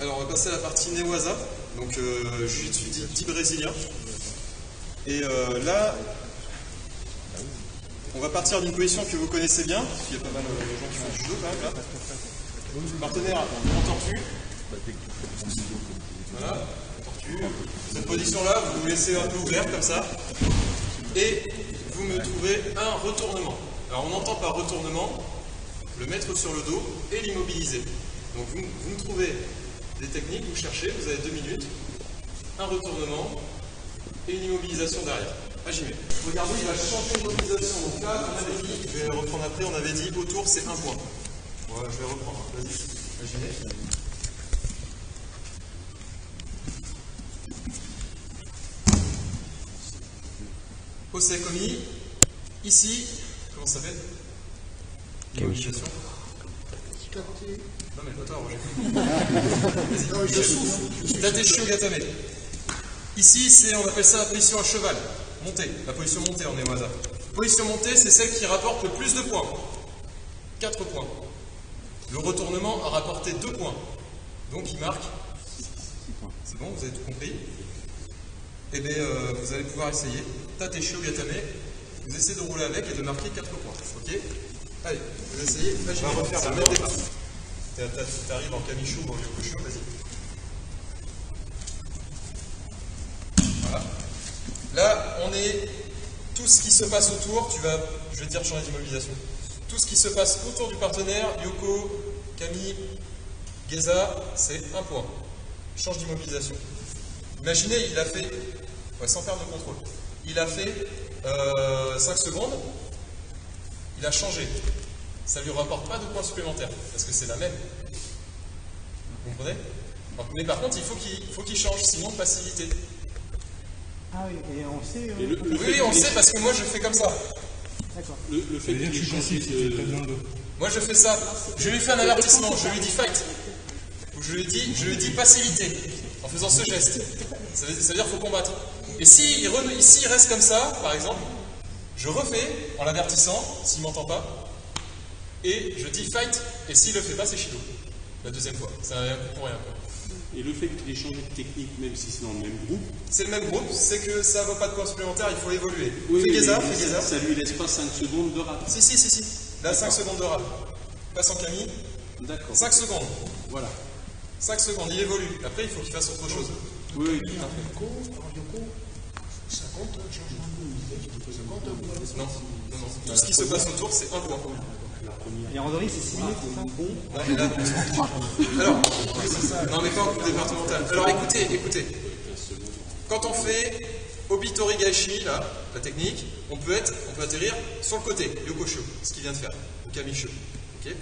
Alors on va passer à la partie Ne-waza, donc JuJitsu Brésilien. Et là, on va partir d'une position que vous connaissez bien, parce qu'il y a pas mal de gens qui font du judo quand même là. Partenaire en tortue. Voilà, en tortue. Cette position-là, vous vous laissez un peu ouvert comme ça. Et vous me trouvez un retournement. Alors on entend par retournement le mettre sur le dos et l'immobiliser. Donc vous me trouvez des techniques, vous cherchez, vous avez 2 minutes, un retournement et une immobilisation derrière. Hajime. Regardez, il va changer l'immobilisation. Donc là, on avait dit, je vais reprendre après, on avait dit autour c'est 1 point. Voilà, je vais reprendre. Vas-y, Hajime. Komi. Ici, comment ça s'appelle? L'immobilisation. Non mais toi t'as Roger. Je souffle. Tate Shiho Gatame. Ici, on appelle ça la position à cheval, montée. La position montée en Ne-waza. Position montée, c'est celle qui rapporte le plus de points. 4 points. Le retournement a rapporté 2 points. Donc il marque 6 points. C'est bon, vous avez tout compris. Et bien vous allez pouvoir essayer. Tate Shiho Gatame. Vous essayez de rouler avec et de marquer 4 points. Ok? Allez, vous essayez. Là, je vais refaire la même départ. T'arrives en Kami-shou ou en Yoko-chou, vas-y. Voilà. Là, on est... Tout ce qui se passe autour, je vais te dire changer d'immobilisation. Tout ce qui se passe autour du partenaire, Yoko, Kami, Geza, c'est 1 point. Change d'immobilisation. Imaginez, il a fait... Ouais, sans perdre de contrôle. Il a fait 5 secondes. Il a changé. Ça ne lui rapporte pas de points supplémentaires, parce que c'est la même. Vous comprenez? Mais par contre, il faut qu'il change, sinon passivité. Ah oui, et on sait... Oui, on sait, parce que moi, je fais comme ça. D'accord. Le fait que je suis passif, moi, je fais ça. Je lui fais un avertissement, je lui dis fight. Ou je lui dis passivité, en faisant ce geste. Ça veut dire qu'il faut combattre. Et s'il reste comme ça, par exemple, je refais, en l'avertissant, s'il ne m'entend pas, et je dis fight, et s'il ne le fait pas, c'est Shido. La deuxième fois, c'est un coup pour rien. Et le fait qu'il ait changé de technique, même si c'est dans le même groupe... C'est le même groupe, c'est que ça ne vaut pas de points supplémentaires, il faut évoluer. Oui, fais Geza. Ça ne lui laisse pas 5 secondes de rap. Si. Là, 5 secondes de rap. Passe en Camille. D'accord. 5 secondes. Voilà. 5 secondes, il évolue. Après, il faut qu'il fasse autre chose. Oui. Yoko, ça compte, changement de mobilité. Non. Tout ce qui se passe autour, c'est 1 point. Et en Doris, c'est 6 minutes, c'est ça ? Alors, non mais pas en groupe départemental. Alors écoutez. Quand on fait Obi-tori-gaeshi, là, la technique, on peut atterrir sur le côté, Yoko-shou, ce qu'il vient de faire, ou Kami-shou. Okay.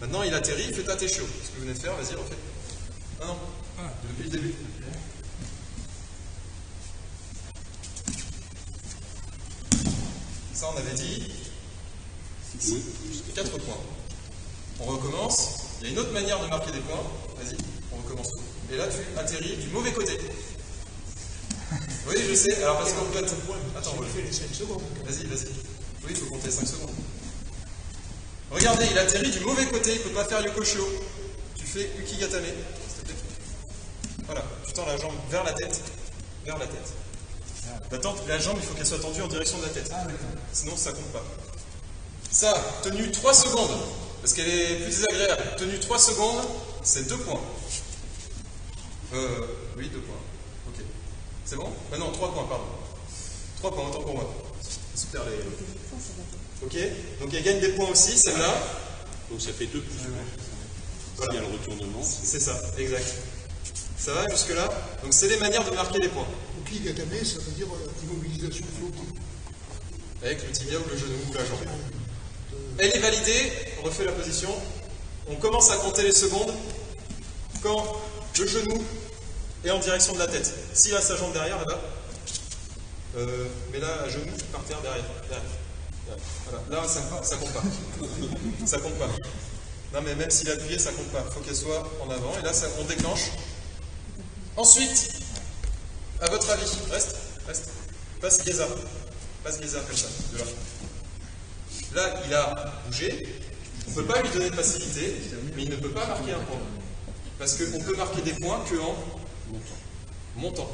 Maintenant, il atterrit, il fait Tate-shou. Ce que vous venez de faire, vas-y, refais. Ah non, depuis le début. Ça, on avait dit... 4 points. On recommence. Il y a une autre manière de marquer des points. Vas-y, on recommence. Et là, tu atterris du mauvais côté. Oui, je sais. Alors, parce qu'on peut être... Attends, on va le faire les 5 secondes. Vas-y. Oui, il faut compter 5 secondes. Regardez, il atterrit du mauvais côté. Il ne peut pas faire Yoko-chou. Tu fais Uki-gatame. Voilà. Tu tends la jambe vers la tête. La jambe, il faut qu'elle soit tendue en direction de la tête. Sinon, ça ne compte pas. Ça, tenue 3 secondes, parce qu'elle est plus désagréable. Tenue 3 secondes, c'est 2 points. Oui, 2 points. Ok. C'est bon ? Ah non, 3 points, pardon. 3 points, autant pour moi. Super, les... Ok, donc elle gagne des points aussi, celle-là. Donc ça fait 2 plus. Voilà. Il y a le retournement. C'est ça, exact. Ça va jusque-là ? Donc c'est les manières de marquer les points. Uki-gatame, ça veut dire immobilisation flottante. Avec le tibia ou le genou ou la jambe. Elle est validée, on refait la position, on commence à compter les secondes quand le genou est en direction de la tête. S'il a sa jambe derrière, là-bas, mais là, à genoux, par terre, derrière. Voilà. Là, ça compte pas. Ça compte pas. Non, mais même s'il a appuyé, ça compte pas. Il faut qu'elle soit en avant. Et là, on déclenche. Ensuite, à votre avis, reste. Passe Geza, comme ça, de là. Là, il a bougé, on ne peut pas lui donner de facilité, mais il ne peut pas marquer un point. Parce qu'on peut marquer des points que en montant.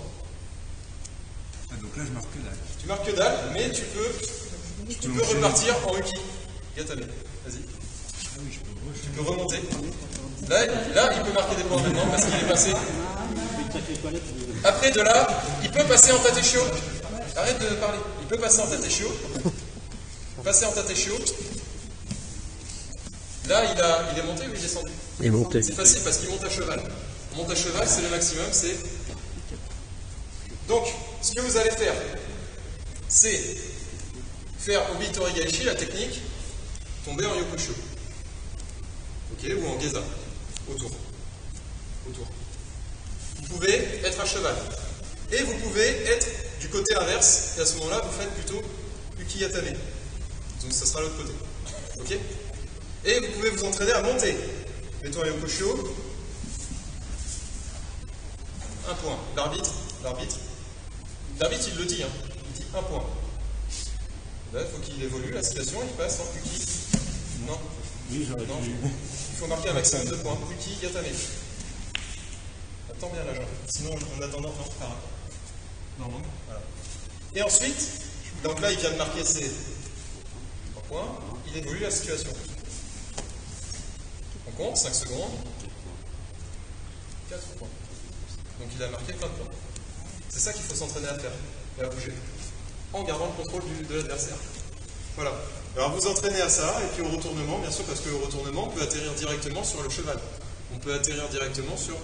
Ah, donc là je marque que dalle. Tu marques que dalle, mais tu peux repartir en Uki-gatame. Vas-y. Ah oui, tu peux remonter. Là, il peut marquer des points maintenant parce qu'il est passé. Après, de là, il peut passer en Tate-shou. Arrête de parler. Il peut passer en Tate-shou. Passer en Tate-shou. Là, il est monté ou il est descendu? Il est monté. C'est facile parce qu'il monte à cheval. On monte à cheval, c'est le maximum, c'est... Donc, ce que vous allez faire, c'est faire Obi-tori-gaeshi, la technique, tomber en Yoko-chou. Ok, ou en Geza. Autour. Vous pouvez être à cheval. Et vous pouvez être du côté inverse, et à ce moment-là, vous faites plutôt Uki-gatame. Donc, ça sera l'autre côté. Ok? Et vous pouvez vous entraîner à monter. Mettons un Yoko-shou. Un point. L'arbitre, il le dit. Hein. Il dit un point. Là, il faut qu'il évolue la situation. Il passe en Uki. Non. Oui, j'aurais dû. Il faut marquer un maximum de points. Uki-gatame. Attends bien là, Jean. Sinon, on attend un par un. Non, non. Voilà. Et ensuite, donc là, il vient de marquer ses 3 points. Il évolue la situation. On compte, 5 secondes, 4 points. Donc il a marqué plein de points. C'est ça qu'il faut s'entraîner à faire, et à bouger, en gardant le contrôle de l'adversaire. Voilà. Alors vous entraînez à ça, et puis au retournement, bien sûr, parce que le retournement peut atterrir directement sur le cheval. On peut atterrir directement sur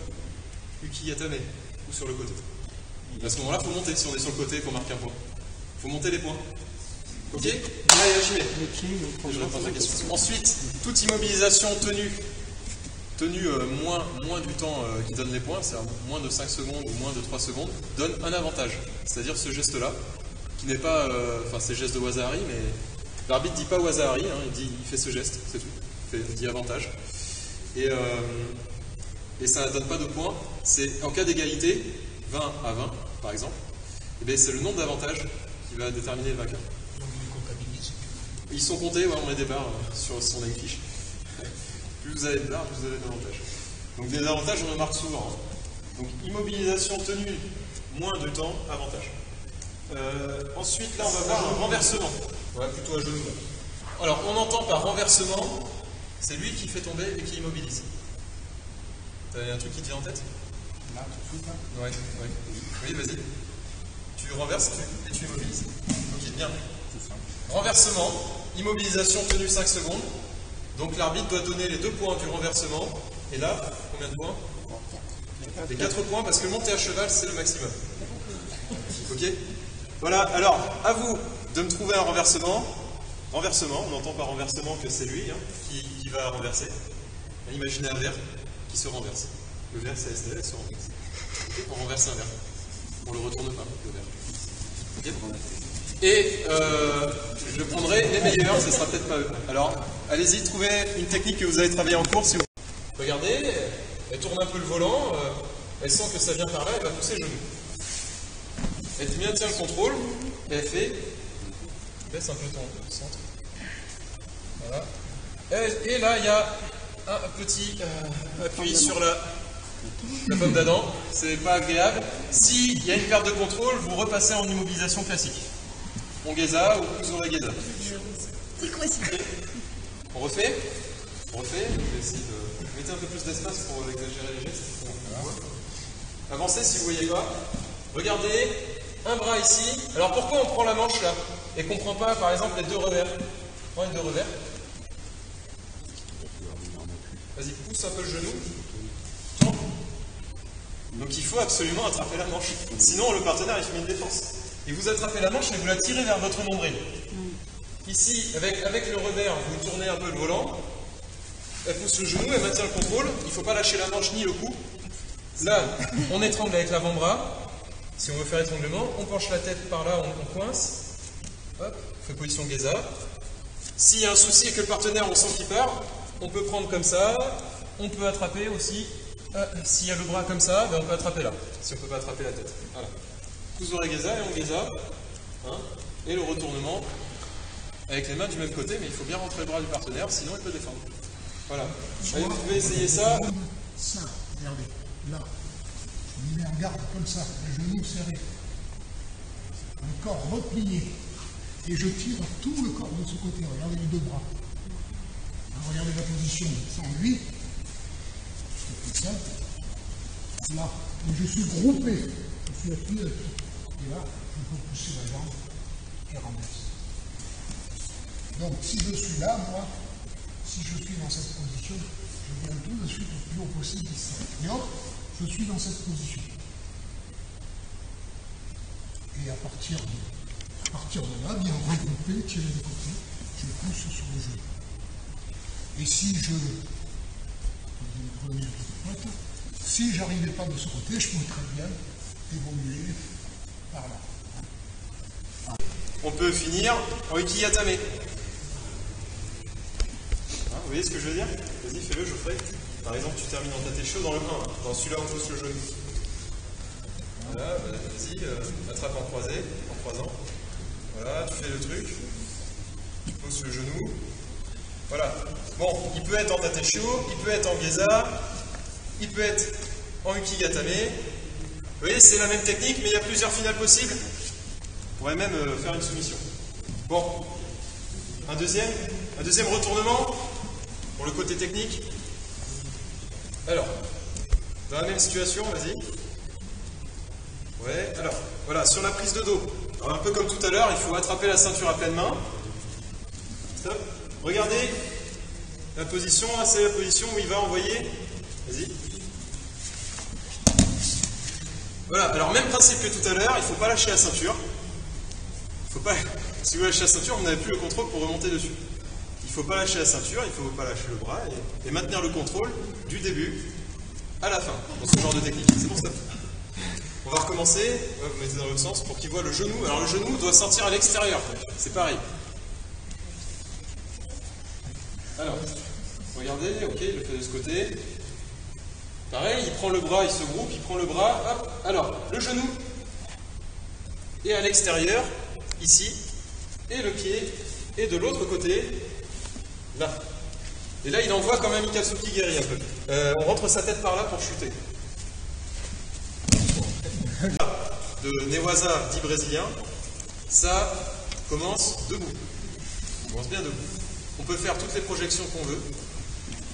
Uki-gatame, ou sur le côté. À ce moment-là, il faut monter, si on est sur le côté, il faut marquer un point. Il faut monter les points. Ok, ensuite, toute immobilisation tenue moins du temps qui donne les points, c'est-à-dire moins de 5 secondes ou moins de 3 secondes, donne un avantage. C'est-à-dire ce geste-là, qui n'est pas... Enfin, c'est le geste de Wazaari, mais l'arbitre ne dit pas Wazaari, hein, il fait ce geste, c'est tout. Il dit avantage. Et ça ne donne pas de points. C'est en cas d'égalité, 20 à 20, par exemple, et bien c'est le nombre d'avantages qui va déterminer le vainqueur. Ils sont comptés, ouais, on met des barres sur son fiche. Plus vous avez de barres, plus vous avez d'avantages. Donc des avantages, on en marque souvent. Hein. Donc immobilisation tenue, moins de temps, avantage. Ensuite, là, on va voir le renversement. Ouais, plutôt à genoux. Alors, on entend par renversement, c'est lui qui fait tomber et qui immobilise. T'as un truc qui te vient en tête? Là, tout de suite, là. Ouais. Oui, vas-y. Tu renverses et tu immobilises. Ok, bien. Renversement, immobilisation tenue 5 secondes. Donc l'arbitre doit donner les 2 points du renversement. Et là, combien de points? Les 4 points, parce que monter à cheval, c'est le maximum. Ok? Voilà, alors, à vous de me trouver un renversement. Renversement, on entend par renversement que c'est lui hein, qui va renverser. Imaginez un verre qui se renverse. Le verre, c'est SDL, se renverse. On renverse un verre. On le retourne pas, le verre. Ok? Et je prendrai les meilleurs, ce ne sera peut-être pas eux. Alors, allez-y, trouvez une technique que vous allez travailler en cours. Si vous... Regardez, elle tourne un peu le volant, elle sent que ça vient par là, elle va pousser le genou. Elle maintient le contrôle, et elle fait... Baisse un peu ton centre. Voilà. Et là, il y a un petit appui sur la pomme d'Adam. C'est pas agréable. S'il y a une perte de contrôle, vous repassez en immobilisation classique. On Geza ou plus on Geza. C'est quoi ça? On refait. Mettez un peu plus d'espace pour exagérer les gestes. Avancez si vous voyez pas. Regardez, un bras ici. Alors pourquoi on prend la manche là et qu'on ne prend pas par exemple les 2 revers? Prends les 2 revers. Vas-y, pousse un peu le genou. Tourne. Donc il faut absolument attraper la manche. Sinon le partenaire il fait une défense. Et vous attrapez la manche et vous la tirez vers votre nombril. Ici, avec le revers, vous tournez un peu le volant, elle pousse le genou, elle maintient le contrôle, il ne faut pas lâcher la manche ni le cou. Là, on étrangle avec l'avant-bras, si on veut faire étranglement, on penche la tête par là, on coince, hop, on fait position Geza. S'il y a un souci et que le partenaire, on sent qu'il part, on peut prendre comme ça, on peut attraper aussi, s'il y a le bras comme ça, ben on peut attraper là, si on ne peut pas attraper la tête. Voilà. Vous aurez Geza et on Geza, hein, et le retournement avec les mains du même côté, mais il faut bien rentrer le bras du partenaire, sinon il peut défendre. Voilà. Allez, vous pouvez essayer ça. Regardez, là, je me mets en garde comme ça, les genoux serrés, le corps replié, et je tire tout le corps de ce côté. Regardez les deux bras. Alors, regardez la position sans lui. C'est comme ça. Là, et je suis groupé. Je suis appuyé là-dessus. Et là, je peux pousser la jambe et renverser. Donc, si je suis là, moi, si je suis dans cette position, je viens tout de suite le plus haut possible ici. Et hop, je suis dans cette position. Et à partir de là, bien regroupé, tirer de côté, je pousse sur le genou. Et si j'arrivais pas de ce côté, je peux très bien évoluer par là. On peut finir en Uki-gatame. Vous voyez ce que je veux dire? Vas-y, fais-le, Geoffrey. Par exemple, tu termines en Tate-shou dans le 1, dans celui-là on pousse le genou. Voilà, vas-y, attrape en croisé, en croisant. Voilà, tu fais le truc, tu pousses le genou. Voilà. Bon, il peut être en Tate-shou, il peut être en Geza, il peut être en Uki-gatame. Vous voyez, c'est la même technique, mais il y a plusieurs finales possibles. On pourrait même faire une soumission. Bon, un deuxième retournement. Pour le côté technique, alors, dans la même situation, vas-y. Ouais, alors, voilà, sur la prise de dos, alors, un peu comme tout à l'heure, il faut attraper la ceinture à pleine main. Stop. Regardez la position, là, c'est la position où il va envoyer. Vas-y. Voilà, alors, même principe que tout à l'heure, il ne faut pas lâcher la ceinture. Faut pas... Si vous lâchez la ceinture, vous n'avez plus le contrôle pour remonter dessus. Il ne faut pas lâcher la ceinture, il ne faut pas lâcher le bras et maintenir le contrôle du début à la fin, dans ce genre de technique. C'est pour ça. On va recommencer, ouais, vous mettez dans l'autre sens pour qu'il voit le genou. Alors le genou doit sortir à l'extérieur, c'est pareil. Alors, regardez, ok, il le fait de ce côté. Pareil, il prend le bras, il se groupe, il prend le bras, hop. Alors, le genou est à l'extérieur, ici, et le pied est de l'autre côté. Là. Et là, il envoie comme un Mikatsuki guerrier un peu. On rentre sa tête par là pour chuter. De Ne-waza dit brésilien, ça commence debout. On commence bien debout. On peut faire toutes les projections qu'on veut.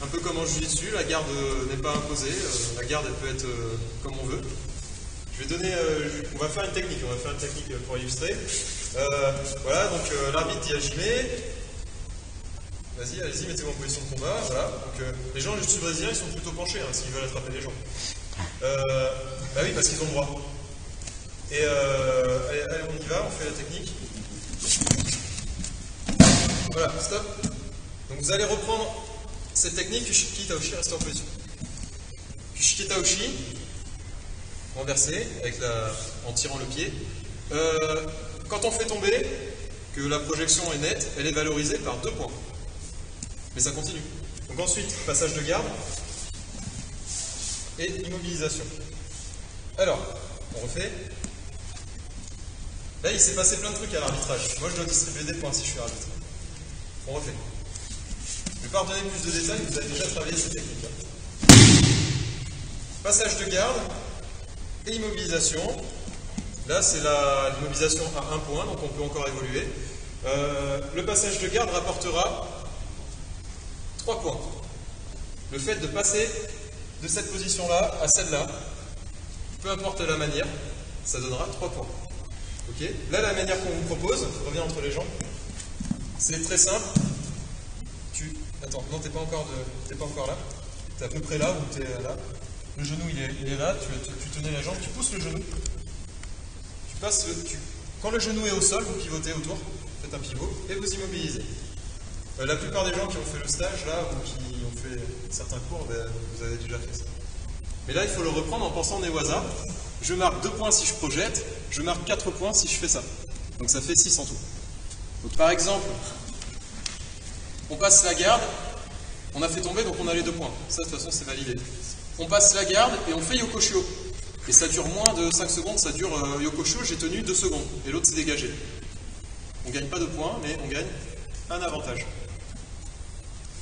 Un peu comme en Jujitsu, la garde n'est pas imposée. La garde, elle peut être comme on veut. Je vais donner... on va faire une technique pour illustrer. Voilà, donc l'arbitre dit Hajime. Vas-y, allez-y, mettez-vous en position de combat, voilà. Donc, les gens du Brésilien, ils sont plutôt penchés, hein, s'ils veulent attraper les gens. Bah oui, parce qu'ils ont le droit. Et allez, on y va, on fait la technique. Voilà, stop. Donc vous allez reprendre cette technique, Kuchiki-taoshi, restez en position. Kuchiki-taoshi, renversé, en tirant le pied. Quand on fait tomber, que la projection est nette, elle est valorisée par 2 points. Mais ça continue. Donc ensuite, passage de garde et immobilisation. Alors, on refait. Là, il s'est passé plein de trucs à l'arbitrage. Moi, je dois distribuer des points si je suis arbitre. On refait. Je ne vais pas redonner plus de détails, vous avez déjà travaillé cette technique-là. Passage de garde et immobilisation. Là, c'est l'immobilisation à 1 point, donc on peut encore évoluer. Le passage de garde rapportera 3 points. Le fait de passer de cette position-là à celle-là, peu importe la manière, ça donnera 3 points. Okay. Là, la manière qu'on vous propose, je reviens entre les jambes, c'est très simple. Attends, non, tu n'es pas encore là. Tu es à peu près là ou tu es là. Le genou, il est là, tu tenais la jambe, tu pousses le genou. Tu passes Quand le genou est au sol, vous pivotez autour, faites un pivot et vous immobilisez. La plupart des gens qui ont fait le stage, là, ou qui ont fait certains cours, ben, vous avez déjà fait ça. Mais là, il faut le reprendre en pensant Ne-waza. Je marque 2 points si je projette, je marque 4 points si je fais ça. Donc ça fait 6 en tout. Donc, par exemple, on passe la garde, on a fait tomber, donc on a les 2 points. Ça, de toute façon, c'est validé. On passe la garde et on fait Yoko-chou. Et ça dure moins de 5 secondes, ça dure Yoko-chou, j'ai tenu 2 secondes. Et l'autre s'est dégagé. On ne gagne pas 2 points, mais on gagne un avantage.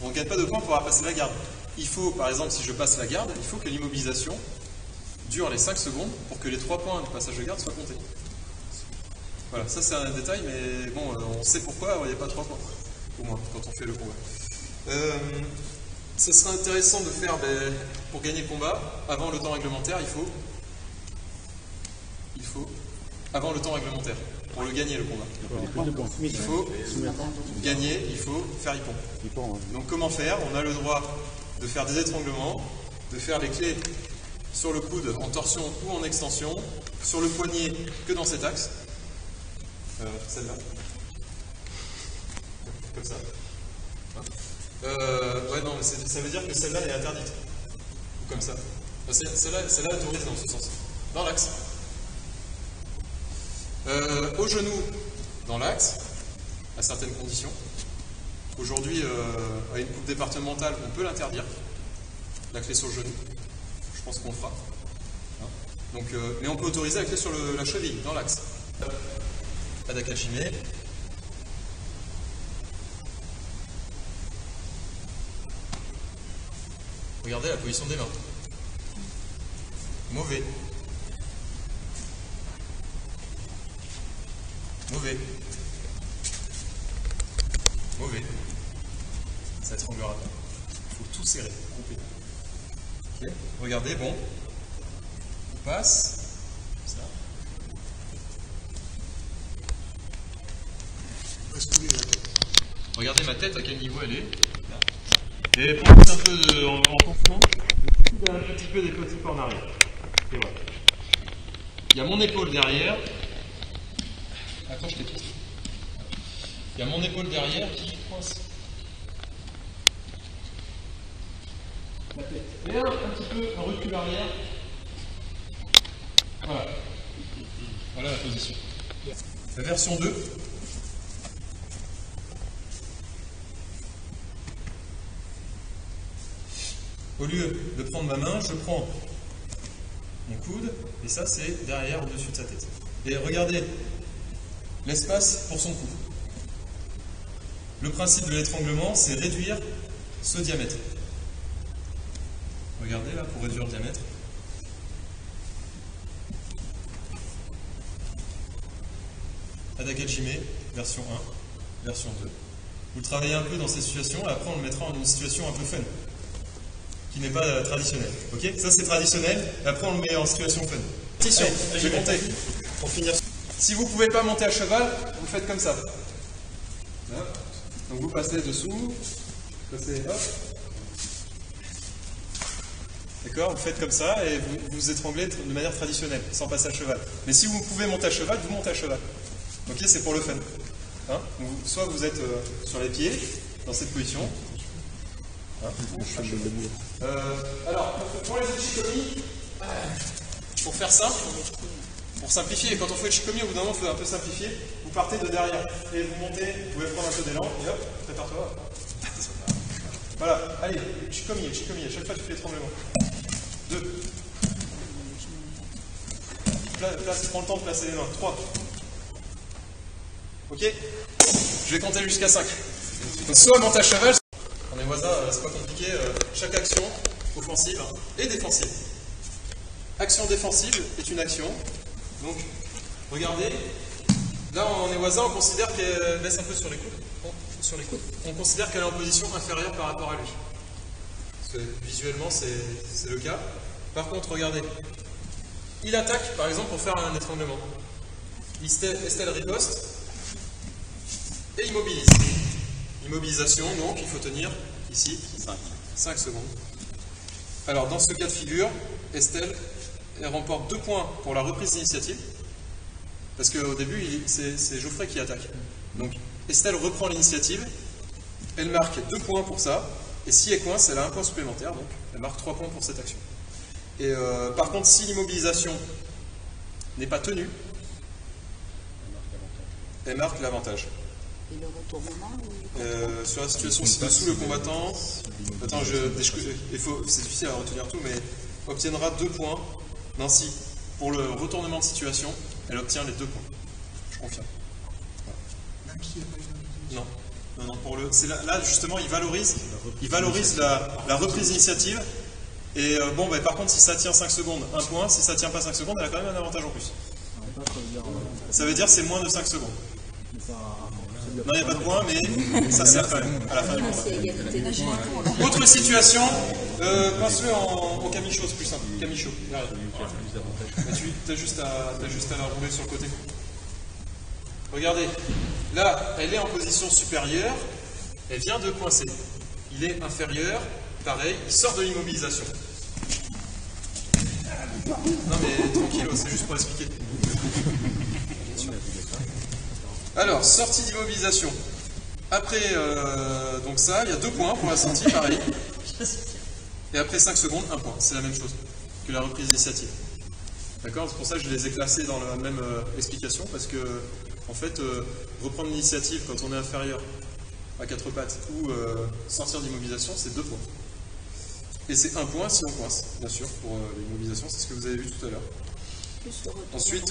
On ne gagne pas 2 points pour avoir passé la garde. il faut, par exemple, si je passe la garde, il faut que l'immobilisation dure les 5 secondes pour que les 3 points du passage de garde soient comptés. Voilà, ça c'est un détail, mais bon, on sait pourquoi il n'y a pas 3 points, au moins, quand on fait le combat. Ce serait intéressant de faire, ben, pour gagner le combat, avant le temps réglementaire, il faut avant le temps réglementaire, pour le gagner le combat. Il faut gagner, il faut faire hippon. Donc comment faire? On a le droit de faire des étranglements, de faire les clés sur le coude en torsion ou en extension, sur le poignet que dans cet axe, celle-là, comme ça. Ouais, non, ça veut dire que celle-là est interdite, ou comme ça. Celle-là est autorisée dans ce sens, dans l'axe. Au genou, dans l'axe, à certaines conditions. Aujourd'hui, à une coupe départementale, on peut l'interdire, la clé sur le genou. Je pense qu'on le fera. Hein? Donc, mais on peut autoriser la clé sur la cheville, dans l'axe. Hadaka-jime. Regardez la position des mains. Mauvais. Mauvais. Mauvais. Ça étranglera pas. Il faut tout serrer, couper. Okay. Regardez, bon. On passe. Ça. Regardez ma tête, à quel niveau elle est. Et pour mettre un peu en tension, je tire un petit peu des petits pas en arrière. Et voilà. Il y a mon épaule derrière. Attends, je t'écoute. Il y a mon épaule derrière qui coince. La tête. Et un petit peu, un recul arrière. Voilà. Voilà la position. La version 2. Au lieu de prendre ma main, je prends mon coude, et ça c'est derrière, au-dessus de sa tête. Et regardez l'espace pour son cou. Le principe de l'étranglement, c'est réduire ce diamètre. Regardez là, pour réduire le diamètre. Hadaka-jime, version 1, version 2. Vous le travaillez un peu dans ces situations, et après on le mettra en une situation un peu fun, qui n'est pas traditionnel. Ok, ça c'est traditionnel, et après on le met en situation fun. Allez, je vais compter. Pour finir. Si vous ne pouvez pas monter à cheval, vous faites comme ça. Donc vous passez dessous, vous passez hop. D'accord, vous faites comme ça et vous étranglez de manière traditionnelle, sans passer à cheval. Mais si vous pouvez monter à cheval, vous montez à cheval. Ok, c'est pour le fun. Hein? Donc, soit vous êtes sur les pieds, dans cette position. Hein? Alors, pour les Uchi-komis, pour faire simple, pour simplifier, quand on fait le Chikomi, au bout d'un moment, il faut un peu simplifier. Vous partez de derrière et vous montez, vous pouvez prendre un peu d'élan, et hop, prépare-toi. Voilà, allez, Chikomi, à chaque fois tu fais les tremblements. 2. Prends le temps de placer les mains. 3. Ok? Je vais compter jusqu'à 5. Donc, soit monte à cheval, en Ne-waza, c'est pas compliqué, chaque action offensive et défensive. Action défensive est une action. Donc, regardez, là en Ne-waza, on considère qu'elle baisse un peu sur les coudes. On considère qu'elle est en position inférieure par rapport à lui. Parce que visuellement, c'est le cas. Par contre, regardez, il attaque, par exemple, pour faire un étranglement. Estelle riposte et immobilise. Immobilisation, donc, il faut tenir ici 5 secondes. Alors, dans ce cas de figure, Estelle elle remporte 2 points pour la reprise d'initiative, parce qu'au début, c'est Geoffrey qui attaque. Donc Estelle reprend l'initiative, elle marque 2 points pour ça, et si elle coince, elle a 1 point supplémentaire, donc elle marque 3 points pour cette action. Et par contre, si l'immobilisation n'est pas tenue, elle marque l'avantage. Et le retournement sur la situation ci-dessous, le combattant... Attends, c'est difficile à retenir tout, mais obtiendra 2 points. Non, si, pour le retournement de situation, elle obtient les 2 points. Je confirme. Voilà. Même s'il n'y a pas eu d'immobilisation. Non, Non, non, pour le, là justement il valorise la reprise d'initiative. Et bon, bah, par contre, si ça tient 5 secondes, 1 point. Si ça tient pas 5 secondes, elle a quand même un avantage en plus. Ça veut dire c'est moins de 5 secondes. Non, il n'y a pas de point, mais ça sert quand même à la fin du combat. Autre situation, passe-le au Kami-shou, c'est plus simple. Kami-shou, derrière. T'as juste à la rouler sur le côté. Regardez, là, elle est en position supérieure, elle vient de coincer. Il est inférieur, pareil, il sort de l'immobilisation. Non mais tranquille, c'est juste pour expliquer. Alors, sortie d'immobilisation. Après donc ça, il y a 2 points pour la sortie, pareil. Et après 5 secondes, 1 point. C'est la même chose que la reprise d'initiative. D'accord? C'est pour ça que je les ai classés dans la même explication, parce que en fait, reprendre l'initiative quand on est inférieur à 4 pattes ou sortir d'immobilisation, c'est 2 points. Et c'est 1 point si on coince, bien sûr, pour l'immobilisation, c'est ce que vous avez vu tout à l'heure. Ensuite,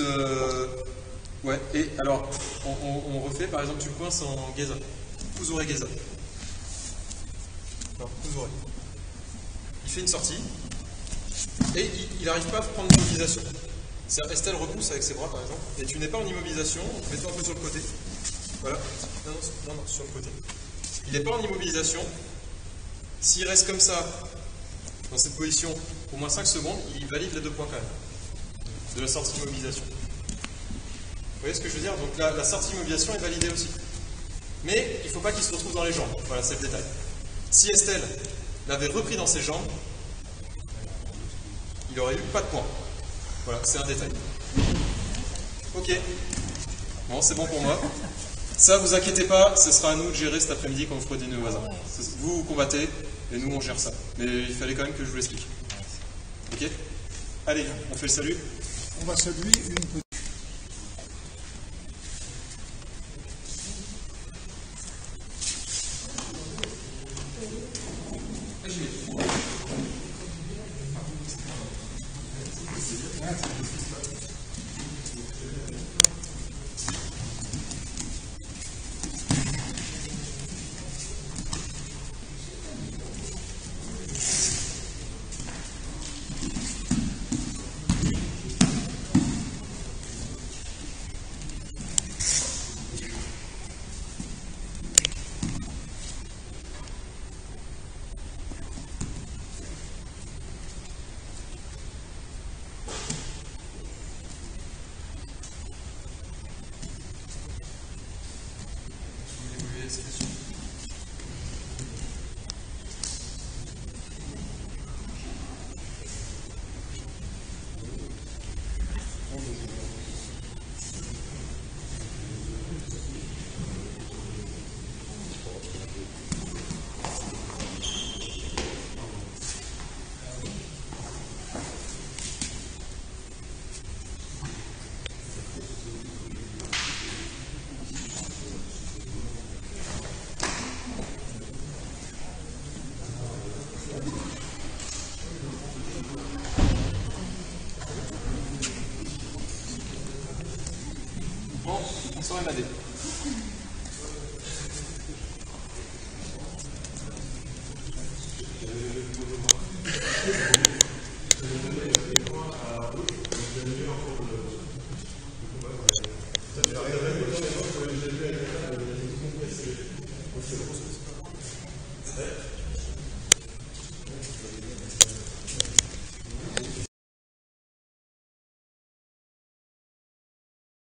ouais, et alors, on refait, par exemple, tu coinces en Geza. Kuzure Geza. Alors, Kuzure. Il fait une sortie, et il n'arrive pas à prendre l'immobilisation. Estelle repousse avec ses bras par exemple, et tu n'es pas en immobilisation, mets-toi un peu sur le côté. Voilà, non, sur le côté. Il n'est pas en immobilisation. S'il reste comme ça, dans cette position, au moins 5 secondes, il valide les 2 points quand même, de la sortie d'immobilisation. Vous voyez ce que je veux dire? Donc la sortie d'immobilisation est validée aussi. Mais il ne faut pas qu'il se retrouve dans les jambes, voilà, c'est le détail. Si Estelle l'avait repris dans ses jambes, il n'aurait eu pas de points. Voilà, c'est un détail. Ok. Bon, c'est bon pour moi. Ça, vous inquiétez pas, ce sera à nous de gérer cet après-midi quand vous ferez des Ne-waza. Vous, vous combattez, et nous, on gère ça. Mais il fallait quand même que je vous l'explique. Ok. Allez, on fait le salut. On va saluer une petite...